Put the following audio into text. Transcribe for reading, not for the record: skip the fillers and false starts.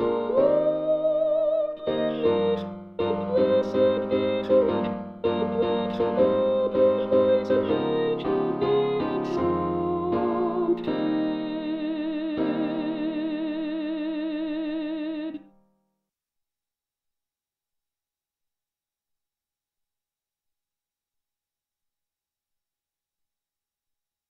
all